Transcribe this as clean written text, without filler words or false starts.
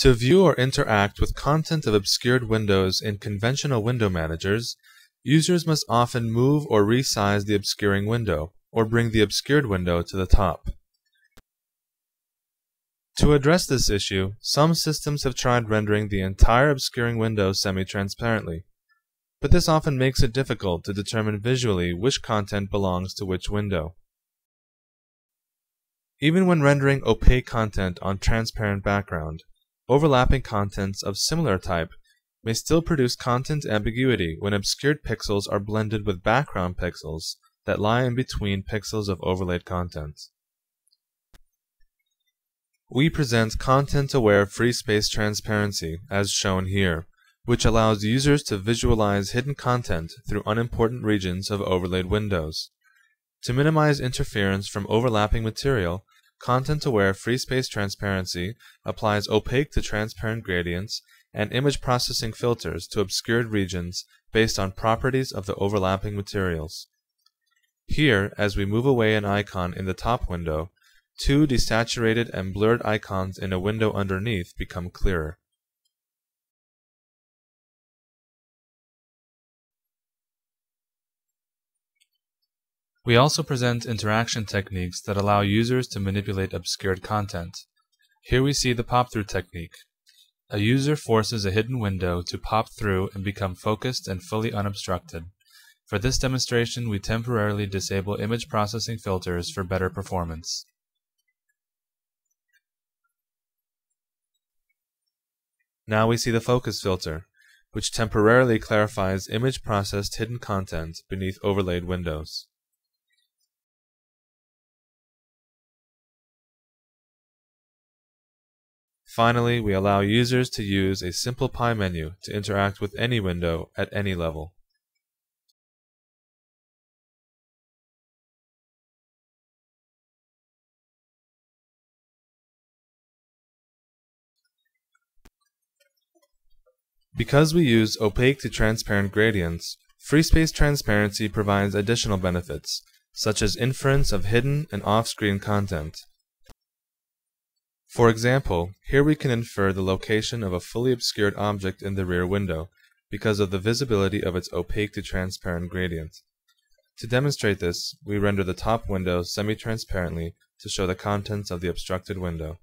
To view or interact with content of obscured windows in conventional window managers, users must often move or resize the obscuring window, or bring the obscured window to the top. To address this issue, some systems have tried rendering the entire obscuring window semi-transparently, but this often makes it difficult to determine visually which content belongs to which window. Even when rendering opaque content on transparent background, overlapping contents of similar type may still produce content ambiguity when obscured pixels are blended with background pixels that lie in between pixels of overlaid content. We present content-aware free space transparency, as shown here, which allows users to visualize hidden content through unimportant regions of overlaid windows. To minimize interference from overlapping material, content-aware free space transparency applies opaque to transparent gradients and image processing filters to obscured regions based on properties of the overlapping materials. Here, as we move away an icon in the top window, two desaturated and blurred icons in a window underneath become clearer. We also present interaction techniques that allow users to manipulate obscured content. Here we see the pop-through technique. A user forces a hidden window to pop through and become focused and fully unobstructed. For this demonstration, we temporarily disable image processing filters for better performance. Now we see the focus filter, which temporarily clarifies image-processed hidden content beneath overlaid windows. Finally, we allow users to use a simple pie menu to interact with any window at any level. Because we use opaque to transparent gradients, free space transparency provides additional benefits, such as inference of hidden and off-screen content. For example, here we can infer the location of a fully obscured object in the rear window because of the visibility of its opaque to transparent gradient. To demonstrate this, we render the top window semi-transparently to show the contents of the obstructed window.